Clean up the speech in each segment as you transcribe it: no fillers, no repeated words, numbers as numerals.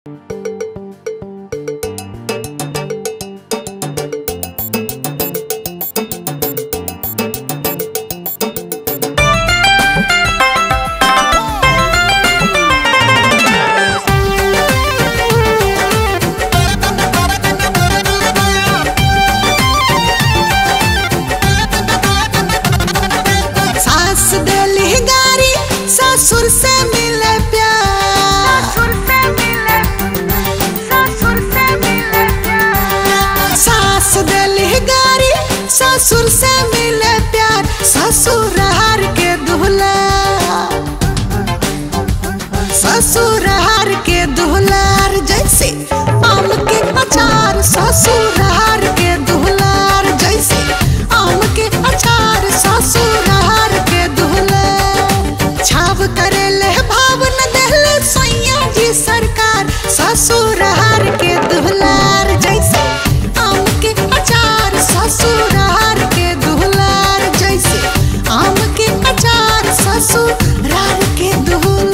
ससुर से मिले प्यार, ससुर से मिले प्यार। सास देली गारी ससुर से मिले प्यार, ससुरार के दुहला, ससुरार के दुहलार जैसे आम के अचार। ससुरार के दुहलार जैसे आम के अचार, ससुरार के दुहला छाव करेले भाव न देले सैया जी सरकार। ससुरार के दुहलार जैसे आम के अचार, ससुरार के दुहलार जैसे आम के अचार, ससुरार के दुहलार।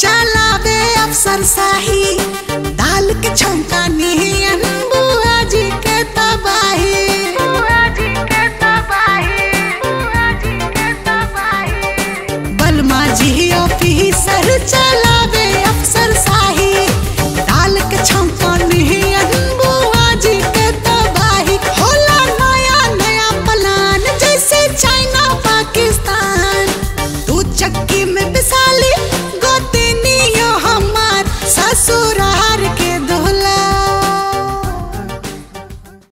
चलावे अफसर शाही दाल के छौंका ने